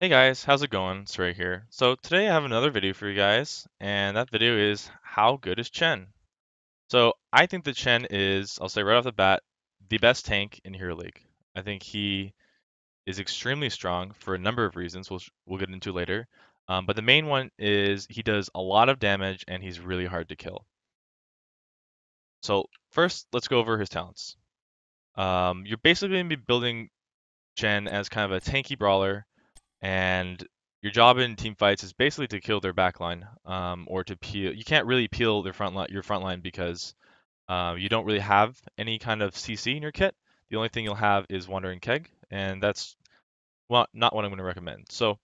Hey guys, how's it going? Srey here. So today I have another video for you guys, and that video is how good is Chen? So I think that Chen is, I'll say right off the bat, the best tank in Hero League. I think he is extremely strong for a number of reasons, which we'll get into later. But the main one is he does a lot of damage and he's really hard to kill. So first, let's go over his talents. You're basically going to be building Chen as kind of a tanky brawler. And your job in team fights is basically to kill their backline, or to peel. You can't really peel their front line because you don't really have any kind of CC in your kit. The only thing you'll have is Wandering Keg, and that's not what I'm going to recommend. So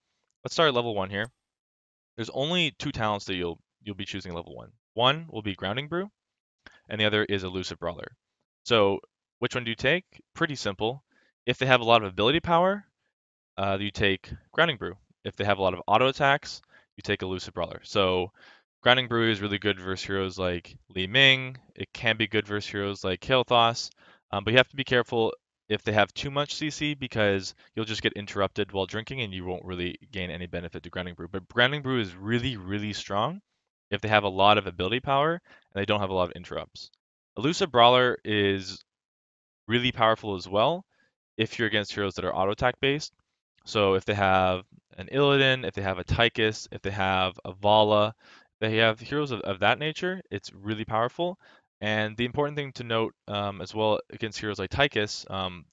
let's start at level 1 here. There's only two talents that you'll be choosing at level 1. One will be Grounding Brew, and the other is Elusive Brawler. So which one do you take? Pretty simple. If they have a lot of ability power, you take Grounding Brew. If they have a lot of auto attacks, you take Elusive Brawler. So Grounding Brew is really good versus heroes like Li Ming. It can be good versus heroes like Kael'thas, but you have to be careful if they have too much CC because you'll just get interrupted while drinking and you won't really gain any benefit to Grounding Brew. But Grounding Brew is really, really strong if they have a lot of ability power and they don't have a lot of interrupts. Elusive Brawler is really powerful as well if you're against heroes that are auto attack based. So if they have an Illidan, if they have a Tychus, if they have a Vala, if they have heroes of that nature, it's really powerful. And the important thing to note as well against heroes like Tychus,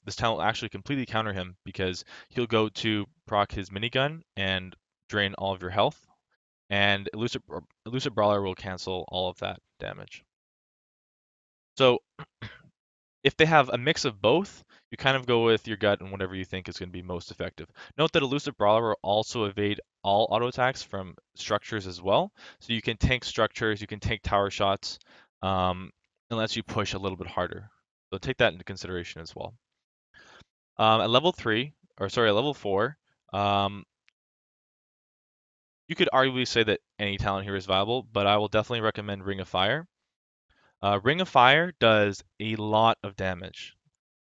this talent will actually completely counter him because he'll go to proc his minigun and drain all of your health. And Elusive Brawler will cancel all of that damage. So if they have a mix of both, you kind of go with your gut and whatever you think is going to be most effective. Note that Elusive Brawler will also evade all auto attacks from structures as well. So you can tank structures, you can tank tower shots, unless you push a little bit harder. So take that into consideration as well. At level 3, or sorry, at level 4, you could arguably say that any talent here is viable, but I will definitely recommend Ring of Fire. Ring of Fire does a lot of damage.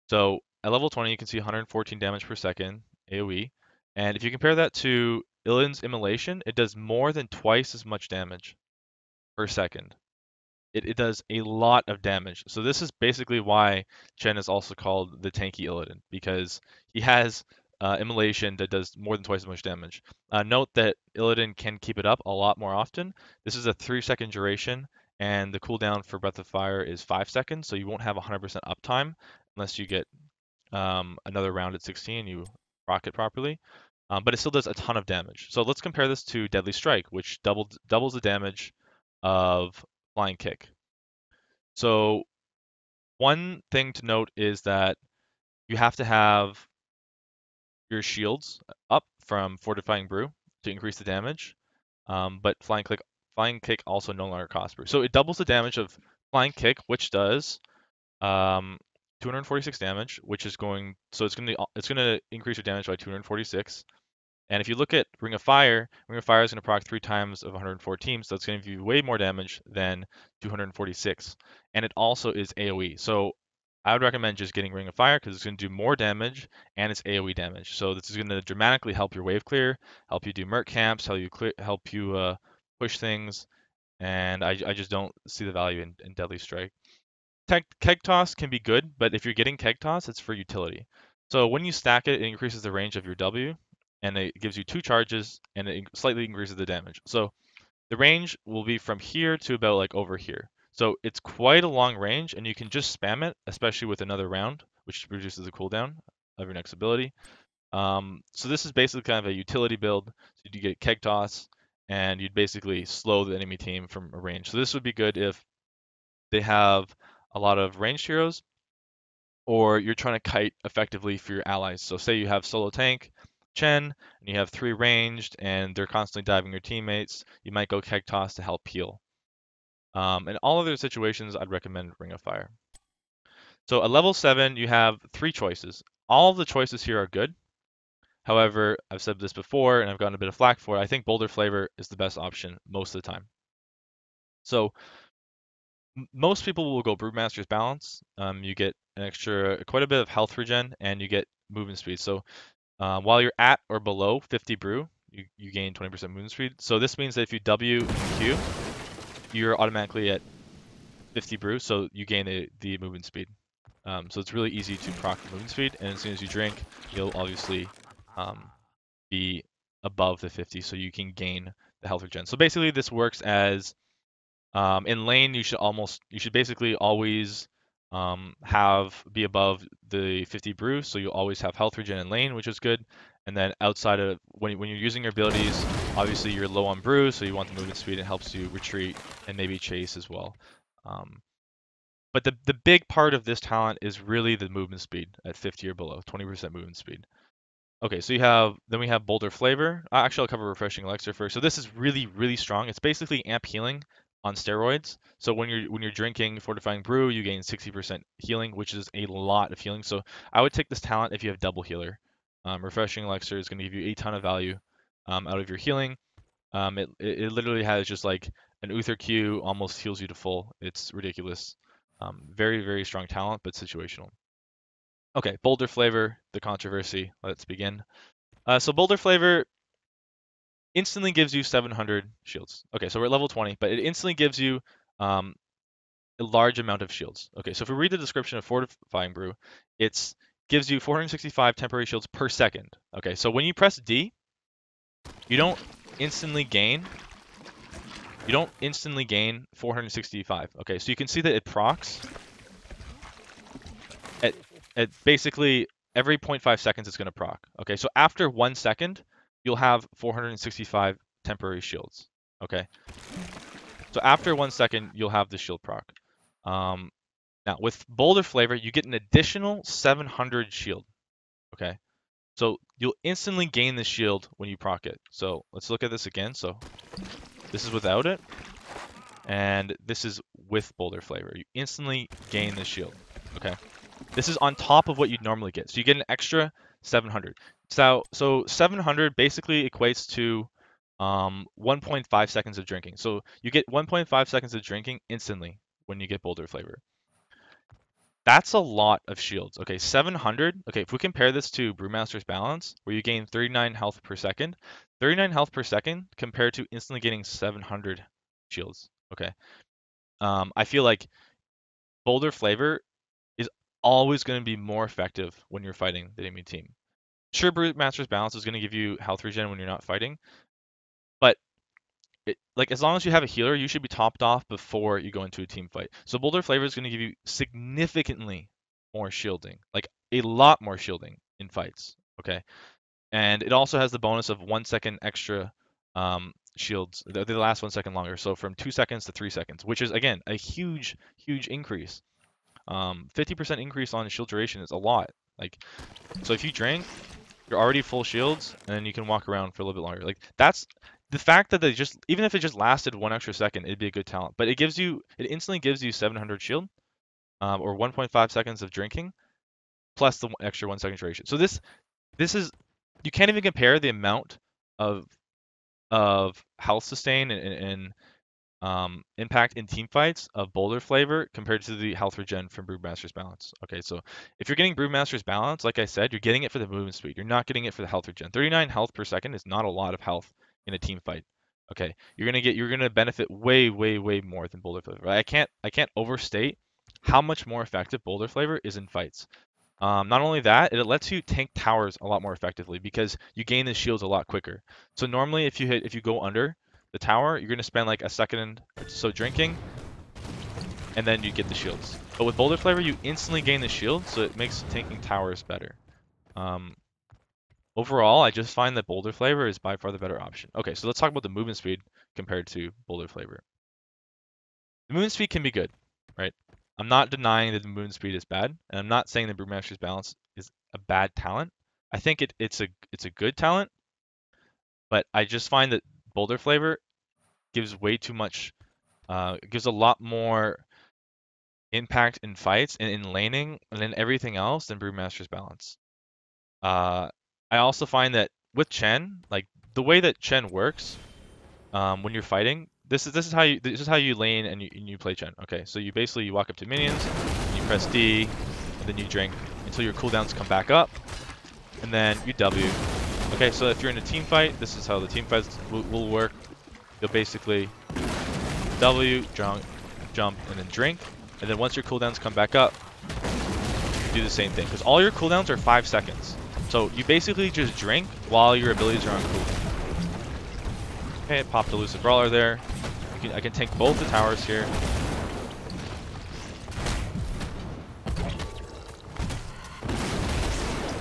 So at level 20, you can see 114 damage per second, AoE. And if you compare that to Illidan's Immolation, it does more than twice as much damage per second. It does a lot of damage. So this is basically why Chen is also called the tanky Illidan, because he has Immolation that does more than twice as much damage. Note that Illidan can keep it up a lot more often. This is a 3-second duration, and the cooldown for Breath of Fire is 5 seconds, so you won't have 100% uptime unless you get another round at 16 and you rock it properly, but it still does a ton of damage. So let's compare this to Deadly Strike, which doubles the damage of Flying Kick. So one thing to note is that you have to have your shields up from Fortifying Brew to increase the damage, but Flying Kick also no longer costs brew. So it doubles the damage of Flying Kick, which does 246 damage, which is going, so it's going to increase your damage by 246. And if you look at Ring of Fire is going to proc 3 times of 114, so it's going to give you way more damage than 246. And it also is AoE. So I would recommend just getting Ring of Fire because it's going to do more damage and it's AoE damage. So this is going to dramatically help your wave clear, help you do merc camps, help you push things, and I just don't see the value in Deadly Strike. Keg Toss can be good, but if you're getting Keg Toss, it's for utility. So when you stack it, it increases the range of your W, and it gives you 2 charges, and it slightly increases the damage. So the range will be from here to about like over here. So it's quite a long range, and you can just spam it, especially with another round, which reduces the cooldown of your next ability. So this is basically kind of a utility build. So you get Keg Toss, and you'd basically slow the enemy team from a range. So this would be good if they have a lot of ranged heroes, or you're trying to kite effectively for your allies. So say you have solo tank Chen, and you have 3 ranged, and they're constantly diving your teammates, you might go Keg Toss to help heal. In all other situations, I'd recommend Ring of Fire. So at level 7, you have 3 choices. All of the choices here are good. However, I've said this before, and I've gotten a bit of flack for it, I think Boulder Flavor is the best option most of the time. So most people will go Brewmaster's Balance. You get an extra, quite a bit of health regen, and you get movement speed. So While you're at or below 50 brew, you gain 20% movement speed. So this means that if you W and Q, you're automatically at 50 brew, so you gain the movement speed. So it's really easy to proc movement speed, and as soon as you drink, you'll obviously be above the 50, so you can gain the health regen. So basically, this works as in lane. You should basically always be above the 50 brew, so you always have health regen in lane, which is good. And then outside of when you're using your abilities, obviously you're low on brew, so you want the movement speed. It helps you retreat and maybe chase as well. But the big part of this talent is really the movement speed at 50 or below, 20% movement speed. Okay, so then we have Boulder Flavor. Actually, I'll cover Refreshing Elixir first. So this is really, really strong. It's basically amp healing on steroids. So when you're drinking Fortifying Brew, you gain 60% healing, which is a lot of healing. So I would take this talent if you have double healer. Refreshing Elixir is going to give you a ton of value out of your healing. It literally has just like an Uther Q almost heals you to full. It's ridiculous. Very, very strong talent, but situational. Okay, Boulder Flavor, the controversy. Let's begin. So Boulder Flavor instantly gives you 700 shields. Okay, so we're at level 20, but it instantly gives you a large amount of shields. Okay, so if we read the description of Fortifying Brew, it gives you 465 temporary shields per second. Okay, so when you press D, you don't instantly gain 465. Okay, so you can see that it procs at basically every 0.5 seconds it's going to proc. Okay, so after 1 second, you'll have 465 temporary shields. Okay, so after 1 second, you'll have the shield proc. Now, with Boulder Flavor, you get an additional 700 shield. Okay, so you'll instantly gain the shield when you proc it. So let's look at this again. So this is without it, and this is with Boulder Flavor. You instantly gain the shield, okay? This is on top of what you'd normally get. So you get an extra 700. So 700 basically equates to 1.5 seconds of drinking. So you get 1.5 seconds of drinking instantly when you get Boulder Flavor. That's a lot of shields, okay? 700, okay, if we compare this to Brewmaster's Balance, where you gain 39 health per second, 39 health per second compared to instantly getting 700 shields. Okay, I feel like Boulder Flavor is always going to be more effective when you're fighting the enemy team. Sure, Brewmaster's Balance is going to give you health regen when you're not fighting, but as long as you have a healer, you should be topped off before you go into a team fight. So Boulder Flavor is going to give you significantly more shielding, like a lot more shielding in fights. Okay. And it also has the bonus of 1 second extra shields. They last 1 second longer, so from 2 seconds to 3 seconds, which is, again, a huge, huge increase. 50% increase on shield duration is a lot. So if you drink, you're already full shields, and then you can walk around for a little bit longer. That's the fact that even if it just lasted 1 extra second, it'd be a good talent. But it instantly gives you 700 shield, or 1.5 seconds of drinking, plus the extra 1 second duration. So this is. You can't even compare the amount of health sustain and impact in team fights of Boulder Flavor compared to the health regen from Brewmaster's Balance. Okay, so if you're getting Brewmaster's Balance, like I said, you're getting it for the movement speed. You're not getting it for the health regen. 39 health per second is not a lot of health in a team fight. Okay, you're gonna benefit way, way, way more than Boulder Flavor. I can't overstate how much more effective Boulder Flavor is in fights. Not only that, it lets you tank towers a lot more effectively because you gain the shields a lot quicker. So normally, if you go under the tower, you're gonna spend like a second or so drinking, and then you get the shields. But with Boulder Flavor, you instantly gain the shield, so it makes tanking towers better. Overall, I just find that Boulder Flavor is by far the better option. Okay, so let's talk about the movement speed compared to Boulder Flavor. The movement speed can be good, right? I'm not denying that the movement speed is bad, and I'm not saying that Brewmaster's Balance is a bad talent. I think it's a good talent, but I just find that Boulder Flavor gives way too much, gives a lot more impact in fights and in laning and in everything else than Brewmaster's Balance. I also find that with Chen, the way that Chen works when you're fighting. This is how you lane and you play Chen. Okay, so you walk up to minions, you press D, and then you drink until your cooldowns come back up, and then you W. Okay, so if you're in a team fight, this is how the team fights will work. You'll basically W, jump, and then drink. And then once your cooldowns come back up, you do the same thing. Because all your cooldowns are 5 seconds. So you basically just drink while your abilities are on cooldown. Okay, it popped Elusive Brawler there. I can tank both the towers here.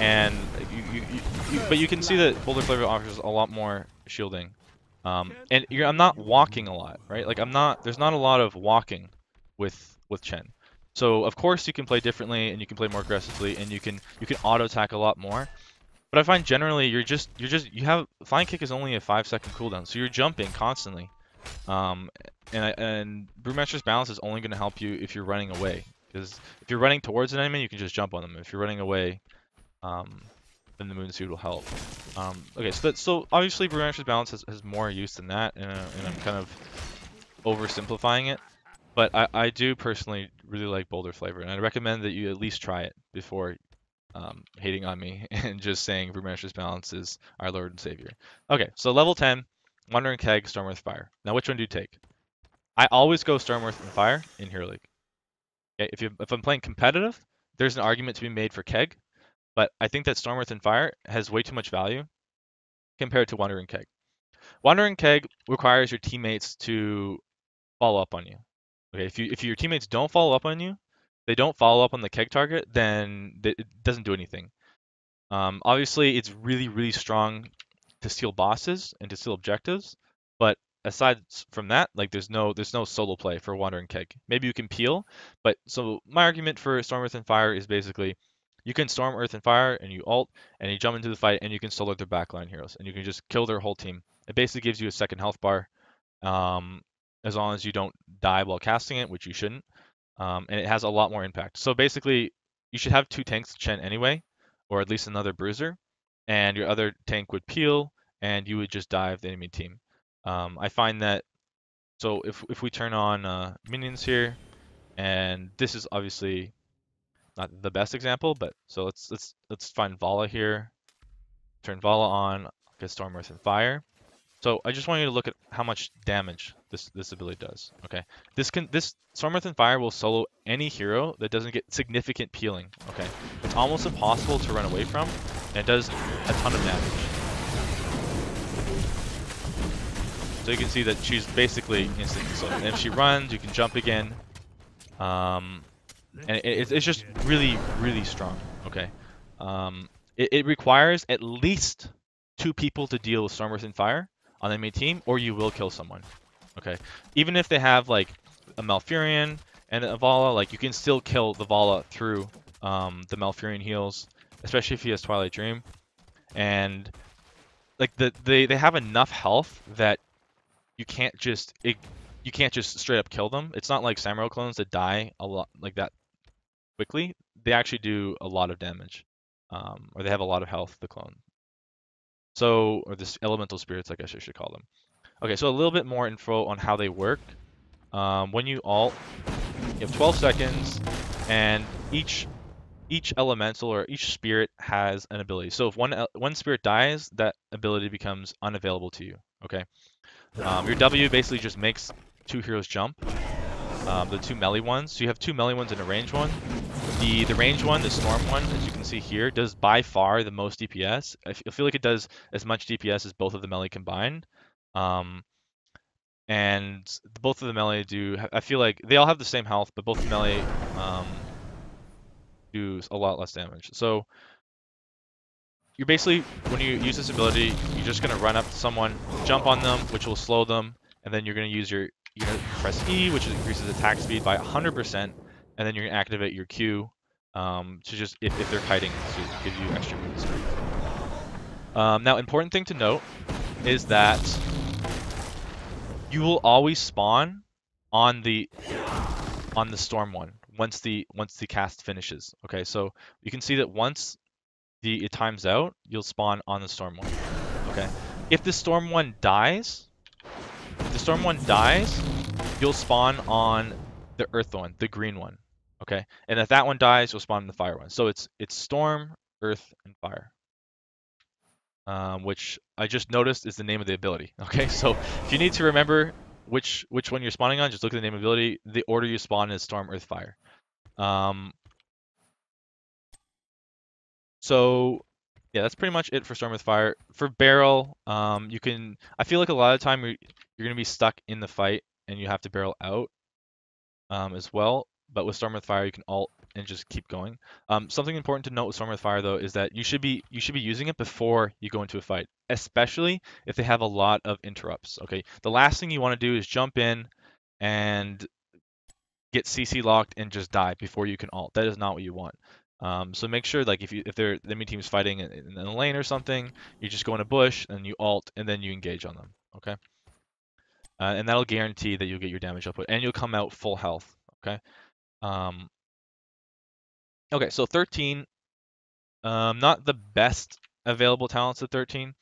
And but you can see that Boulder Flavor offers a lot more shielding. And I'm not walking a lot, right? Like there's not a lot of walking with Chen. So of course you can play differently and you can play more aggressively and you can auto attack a lot more. But I find generally you have Flying Kick is only a 5-second cooldown, so you're jumping constantly. And Brewmaster's Balance is only going to help you if you're running away, because if you're running towards an enemy, you can just jump on them. If you're running away, then the Moonsuit will help. Okay, so obviously Brewmaster's Balance has more use than that, and I'm kind of oversimplifying it. But I do personally really like Boulder Flavor, and I recommend that you at least try it before hating on me and just saying Brewmaster's Balance is our Lord and Savior. Okay, so level 10. Wandering Keg, Storm, Earth, Fire. Now, which one do you take? I always go Storm, Earth, and Fire in Hero League. Okay, if I'm playing competitive, there's an argument to be made for Keg, but I think that Storm, Earth, and Fire has way too much value compared to Wandering Keg. Wandering Keg requires your teammates to follow up on you. Okay, if your teammates don't follow up on you, they don't follow up on the Keg target, then it doesn't do anything. Obviously, it's really, really strong to steal bosses and to steal objectives, but aside from that, like there's no solo play for Wandering Keg. Maybe you can peel, but so my argument for Storm, Earth, and Fire is basically you can Storm, Earth, and Fire, and you ult, and you jump into the fight, and you can solo their backline heroes, and you can just kill their whole team. It basically gives you a second health bar, as long as you don't die while casting it, which you shouldn't, and it has a lot more impact. So basically, you should have 2 tanks to Chen anyway, or at least another bruiser, and your other tank would peel, and you would just dive the enemy team. I find that, so if we turn on minions here, and this is obviously not the best example, but so let's find Vala here, turn Vala on, get Storm, Earth, and Fire. So I just want you to look at how much damage this ability does. Okay, this Storm, Earth, and Fire will solo any hero that doesn't get significant peeling. Okay, it's almost impossible to run away from, and it does a ton of damage. So you can see that she's basically instantly solo. And if she runs, you can jump again. And it's just really, really strong. Okay. It requires at least 2 people to deal with Storm, Earth, and Fire on the enemy team, or you will kill someone. Okay. Even if they have like a Malfurion and a Vala, like you can still kill the Vala through the Malfurion heals, especially if he has Twilight Dream. And like they have enough health that you can't just straight up kill them. It's not like Samurai clones that die a lot like that quickly. They actually do a lot of damage, or they have a lot of health. The clone, so or this elemental spirits, I guess I should call them. Okay, so a little bit more info on how they work. When you ult, you have 12 seconds, and each elemental or each spirit has an ability. So if one spirit dies, that ability becomes unavailable to you. Okay. Your W basically just makes 2 heroes jump, the 2 melee ones. So you have 2 melee ones and a ranged one. The ranged one, the Storm one, as you can see here, does by far the most DPS. I feel like it does as much DPS as both of the melee combined. And both of the melee do, I feel like they all have the same health, but both the melee do a lot less damage. So you're basically, when you use this ability, you're just going to run up to someone, jump on them, which will slow them, and then you're going to use you're going to press E, which increases attack speed by 100%, and then you're going to activate your Q to just, if they're kiting, to give you extra movement speed. Now, important thing to note is that you will always spawn on the Storm one once the cast finishes. Okay, so you can see that once it times out, you'll spawn on the Storm one. Okay, if the storm one dies, you'll spawn on the Earth one, the green one. Okay, and if that one dies, you'll spawn on the Fire one. So it's Storm, Earth, and Fire. which I just noticed is the name of the ability. Okay, so if you need to remember which one you're spawning on, just look at the name of the ability. The order you spawn is Storm, Earth, Fire. So yeah, that's pretty much it for Storm, Earth, Fire. For Barrel, you can, I feel like a lot of the time you're gonna be stuck in the fight and you have to barrel out as well. But with Storm, Earth, Fire, you can alt and just keep going. Something important to note with Storm, Earth, Fire though is that you should be using it before you go into a fight, especially if they have a lot of interrupts. Okay, the last thing you want to do is jump in and get CC locked and just die before you can alt. That is not what you want. So make sure, like, if the enemy team's fighting in a lane or something, you just go in a bush and you alt and then you engage on them. Okay, and that'll guarantee that you'll get your damage output and you'll come out full health. Okay. Okay, so 13, not the best available talents at 13,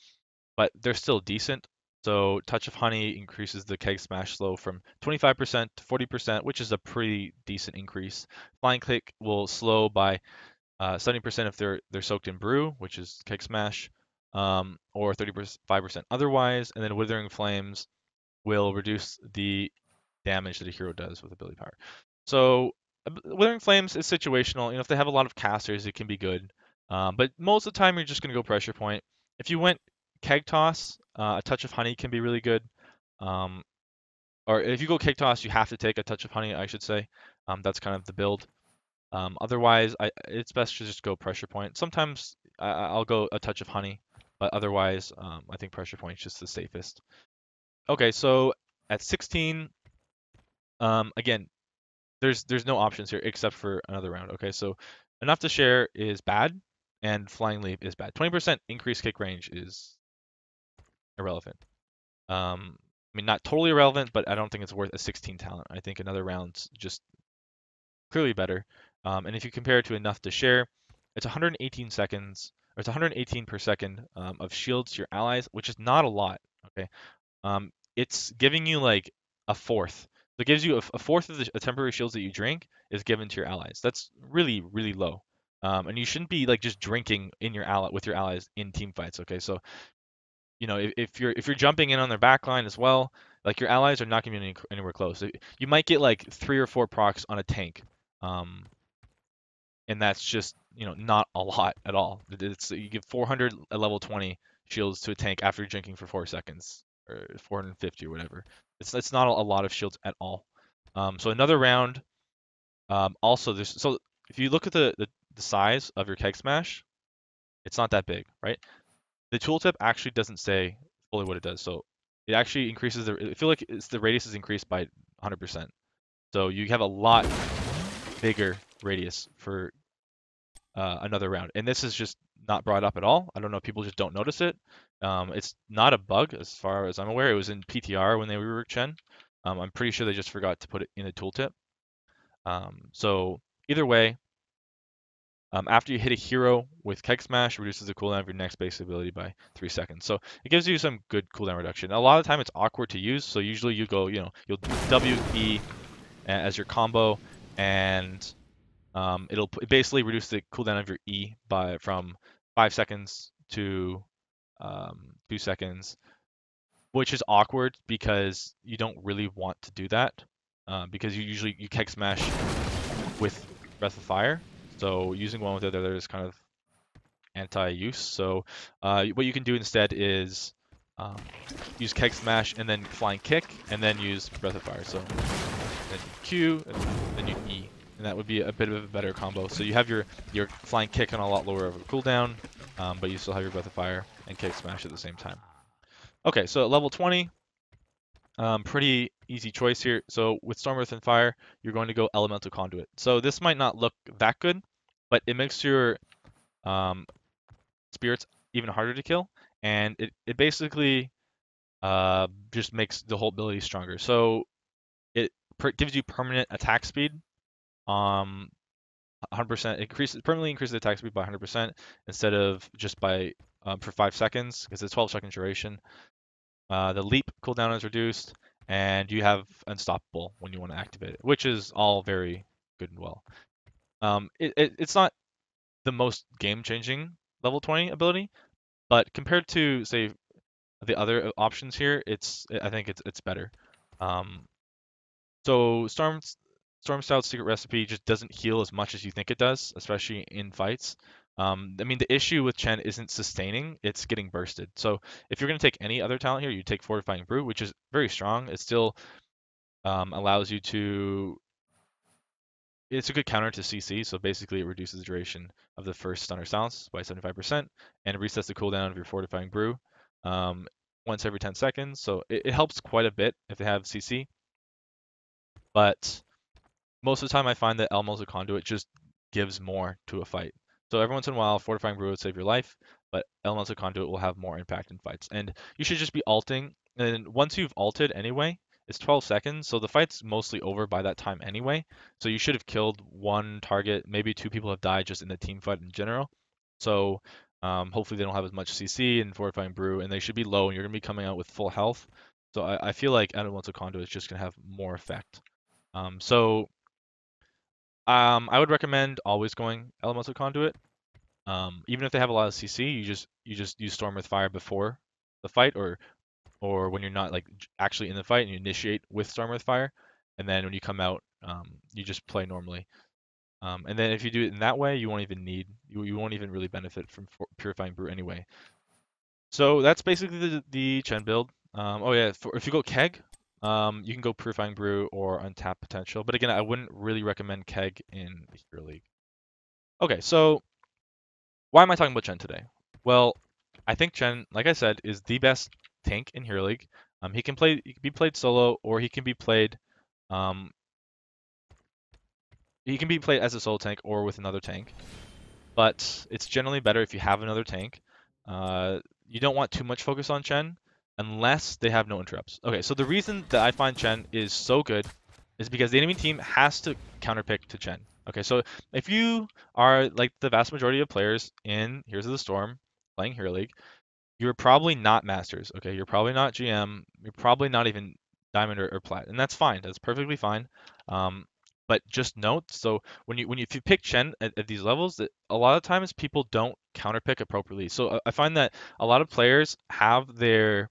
but they're still decent. So Touch of Honey increases the Keg Smash slow from 25% to 40%, which is a pretty decent increase. Flying Kick will slow by 70% if they're soaked in brew, which is Keg Smash, or 35% otherwise. And then Withering Flames will reduce the damage that a hero does with ability power. So Withering Flames is situational. You know, if they have a lot of casters, it can be good. But most of the time, you're just going to go Pressure Point. If you went Keg Toss, a Touch of Honey can be really good. Or if you go Keg Toss, you have to take a Touch of Honey, I should say. That's kind of the build. Otherwise, it's best to just go Pressure Point. Sometimes I'll go a Touch of Honey, but otherwise, I think Pressure Point is just the safest. Okay, so at 16, again, there's no options here except for another round. Okay, so Enough to Share is bad, and Flying Leap is bad. 20% increased kick range is irrelevant. I mean, not totally irrelevant, but I don't think it's worth a 16 talent. I think another round's just clearly better. And if you compare it to Enough to Share, it's 118 seconds, or it's 118 per second of shields to your allies, which is not a lot. Okay, it's giving you like a fourth. So it gives you a fourth of the temporary shields that you drink is given to your allies. That's really, really low. And you shouldn't be like just drinking in your with your allies in team fights. Okay, so you know if you're jumping in on their back line as well, like your allies are not going to be anywhere close. You might get like 3 or 4 procs on a tank, and that's just, you know, not a lot at all. You give 400 at level 20 shields to a tank after drinking for 4 seconds or 450 or whatever. It's not a lot of shields at all. So another round. Also, so if you look at the size of your Keg Smash, it's not that big, right? The tooltip actually doesn't say fully what it does. So it actually increases I feel like the radius is increased by 100%. So you have a lot bigger radius for another round, and this is just not brought up at all. I don't know, people just don't notice it. It's not a bug as far as I'm aware. It was in PTR when they reworked Chen. I'm pretty sure they just forgot to put it in the tooltip. So either way, after you hit a hero with Keg Smash, it reduces the cooldown of your next base ability by 3 seconds. So it gives you some good cooldown reduction. A lot of the time it's awkward to use, so usually you go, you'll WE as your combo, and it'll basically reduce the cooldown of your E by from 5 seconds to 2 seconds, which is awkward because you don't really want to do that, because you usually Keg Smash with Breath of Fire, so using one with the other is kind of anti-use. So what you can do instead is use Keg Smash and then Flying Kick and then use Breath of Fire. So then Q and then you E, and that would be a bit of a better combo. So you have your Flying Kick on a lot lower of a cooldown, but you still have your Breath of Fire and Keg Smash at the same time. Okay, so at level 20, pretty easy choice here. So with Storm, Earth, and Fire, you're going to go Elemental Conduit. So this might not look that good, but it makes your spirits even harder to kill, and it basically just makes the whole ability stronger. So it gives you permanent attack speed, 100%. Permanently increases the attack speed by 100% instead of just by for 5 seconds, because it's 12-second duration. The leap cooldown is reduced, and you have unstoppable when you want to activate it, which is all very good and well. It's not the most game-changing level 20 ability, But compared to, say, the other options here, I think it's better. So Storm Style's secret recipe just doesn't heal as much as you think it does, especially in fights. I mean, the issue with Chen isn't sustaining, it's getting bursted. So if you're going to take any other talent here, you take Fortifying Brew, which is very strong. It still allows you to... It's a good counter to CC, so basically it reduces the duration of the first Stunner Silence by 75%, and it resets the cooldown of your Fortifying Brew once every 10 seconds, so it helps quite a bit if they have CC. But most of the time I find that Elemental Conduit just gives more to a fight. So every once in a while, Fortifying Brew would save your life, but Elemental Conduit will have more impact in fights. And you should just be alting, and once you've alted anyway, it's 12 seconds, so the fight's mostly over by that time anyway. So you should have killed one target, maybe two people have died just in the team fight in general. So hopefully they don't have as much CC in Fortifying Brew, and they should be low, and you're going to be coming out with full health. So I feel like Elemental Conduit is just going to have more effect. I would recommend always going Elemental Conduit. Even if they have a lot of CC, you just use Storm with Fire before the fight, or when you're not like actually in the fight and you initiate with Storm with Fire, and then when you come out, you just play normally. And then if you do it in that way, you won't even really benefit from Purifying Brew anyway. So that's basically the Chen build. If you go Keg, you can go Purifying Brew or Untapped Potential, but again, I wouldn't really recommend Keg in the Hero League. Okay, so why am I talking about Chen today? Well, I think Chen, like I said, is the best tank in Hero League. He can be played solo, or he can be played as a solo tank or with another tank, but it's generally better if you have another tank. You don't want too much focus on Chen unless they have no interrupts. Okay, so the reason that I find Chen is so good is because the enemy team has to counterpick to Chen. Okay, so if you are like the vast majority of players in Heroes of the Storm playing Hero League, you're probably not Masters, okay? You're probably not GM. You're probably not even Diamond or Plat, and that's fine. That's perfectly fine. But just note, so if you pick Chen at these levels, that a lot of times people don't counterpick appropriately. So I find that a lot of players have their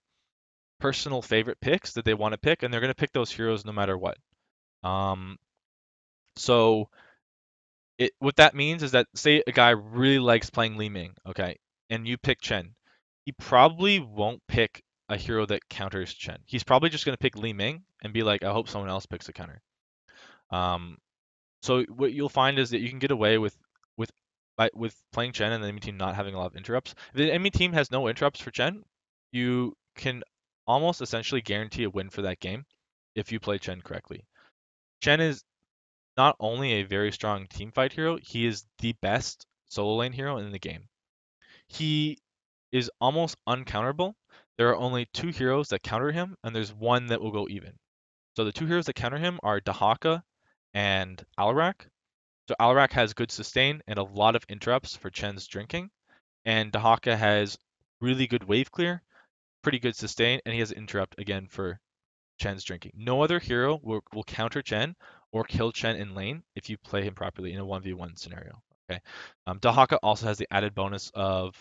personal favorite picks that they want to pick, and they're going to pick those heroes no matter what. What that means is that, say a guy really likes playing Li Ming, okay, and you pick Chen. He probably won't pick a hero that counters Chen. He's probably just going to pick Li Ming and be like, I hope someone else picks a counter. So what you'll find is that you can get away with playing Chen and the enemy team not having a lot of interrupts. If the enemy team has no interrupts for Chen, you can almost essentially guarantee a win for that game if you play Chen correctly. Chen is not only a very strong teamfight hero, he is the best solo lane hero in the game. He is almost uncounterable. There are only two heroes that counter him, and there's one that will go even. So the two heroes that counter him are Dehaka and Alarak. So Alarak has good sustain and a lot of interrupts for Chen's drinking, and Dehaka has really good wave clear, pretty good sustain, and he has interrupt again for Chen's drinking. No other hero will counter Chen or kill Chen in lane if you play him properly in a 1v1 scenario. Okay. Dehaka also has the added bonus of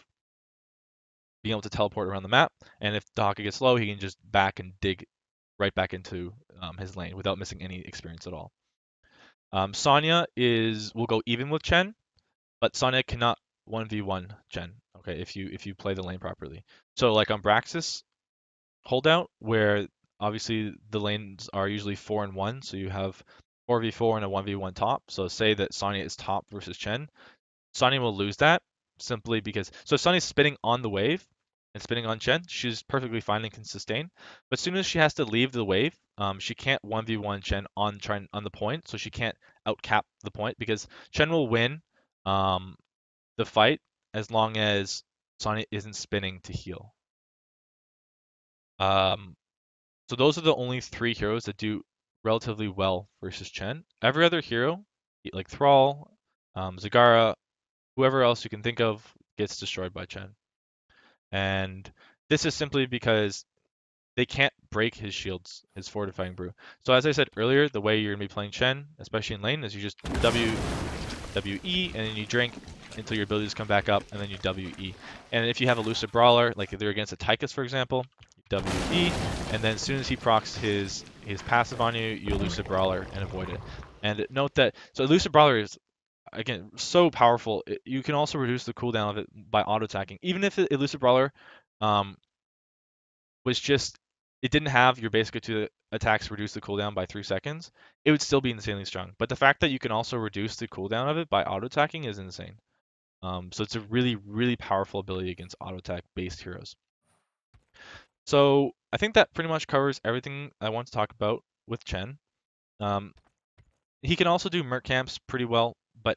being able to teleport around the map, and if Dehaka gets low, he can just back and dig right back into his lane without missing any experience at all. Sonya will go even with Chen, but Sonya cannot 1v1 Chen, okay, if you play the lane properly. So like on Braxis Holdout, where obviously the lanes are usually 4 and 1, so you have 4v4 and a 1v1 top. So say that Sonya is top versus Chen, Sonya will lose that, simply because if Sonya's spinning on the wave and spinning on Chen, she's perfectly fine and can sustain. But as soon as she has to leave the wave, she can't 1v1 Chen on the point, so she can't outcap the point, because Chen will win the fight as long as Sonya isn't spinning to heal. So those are the only three heroes that do relatively well versus Chen. Every other hero, like Thrall, Zagara, whoever else you can think of, gets destroyed by Chen. And this is simply because they can't break his shields, his Fortifying Brew. So as I said earlier, the way you're going to be playing Chen, especially in lane, is you just WE, and then you drink, until your abilities come back up, and then you WE. And if you have Elusive Brawler, like if they're against a Tychus, for example, WE, and then as soon as he procs his passive on you, you Elusive Brawler and avoid it. And note that, so Elusive Brawler is, again, so powerful. You can also reduce the cooldown of it by auto-attacking. Even if Elusive Brawler was just, it didn't have your basic two attacks reduce the cooldown by 3 seconds, it would still be insanely strong. But the fact that you can also reduce the cooldown of it by auto-attacking is insane. So it's a really, really powerful ability against auto-attack based heroes. So I think that pretty much covers everything I want to talk about with Chen. He can also do merc camps pretty well, but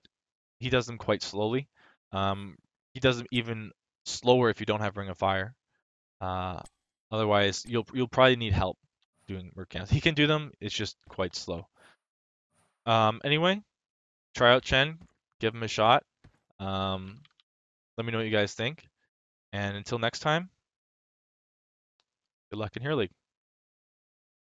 he does them quite slowly. He does them even slower if you don't have Ring of Fire. Otherwise, you'll probably need help doing merc camps. He can do them, it's just quite slow. Anyway, try out Chen, give him a shot. Let me know what you guys think. And until next time, good luck in Hero League.